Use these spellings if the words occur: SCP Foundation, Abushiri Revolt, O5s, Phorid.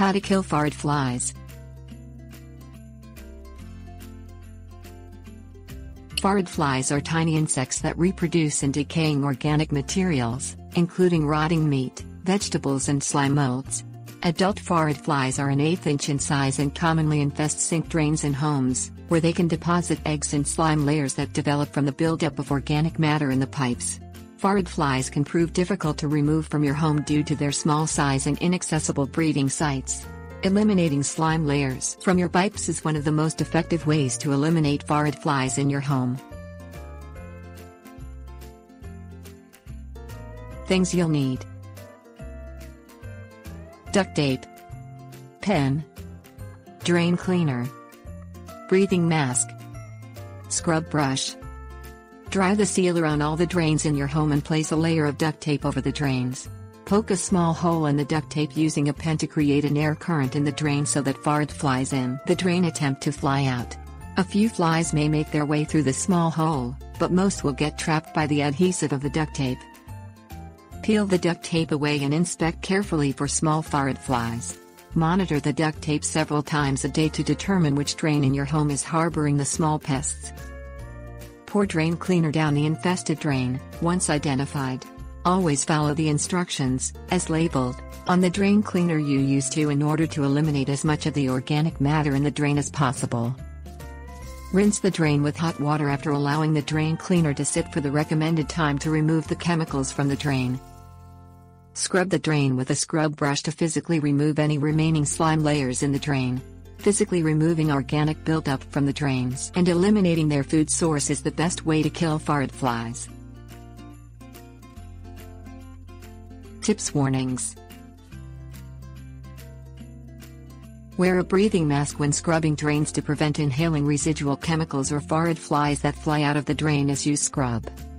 How to kill Phorid flies. Phorid flies are tiny insects that reproduce in decaying organic materials, including rotting meat, vegetables and slime molds. Adult Phorid flies are an 1/8 inch in size and commonly infest sink drains in homes, where they can deposit eggs in slime layers that develop from the buildup of organic matter in the pipes. Phorid flies can prove difficult to remove from your home due to their small size and inaccessible breeding sites. Eliminating slime layers from your pipes is one of the most effective ways to eliminate Phorid flies in your home. Things you'll need: duct tape, pen, drain cleaner, breathing mask, scrub brush. Dry the sealer on all the drains in your home and place a layer of duct tape over the drains. Poke a small hole in the duct tape using a pen to create an air current in the drain so that Phorid flies in the drain attempt to fly out. A few flies may make their way through the small hole, but most will get trapped by the adhesive of the duct tape. Peel the duct tape away and inspect carefully for small Phorid flies. Monitor the duct tape several times a day to determine which drain in your home is harboring the small pests. Pour drain cleaner down the infested drain, once identified. Always follow the instructions, as labeled, on the drain cleaner you use in order to eliminate as much of the organic matter in the drain as possible. Rinse the drain with hot water after allowing the drain cleaner to sit for the recommended time to remove the chemicals from the drain. Scrub the drain with a scrub brush to physically remove any remaining slime layers in the drain. Physically removing organic buildup from the drains and eliminating their food source is the best way to kill Phorid flies. Tips warnings. Wear a breathing mask when scrubbing drains to prevent inhaling residual chemicals or Phorid flies that fly out of the drain as you scrub.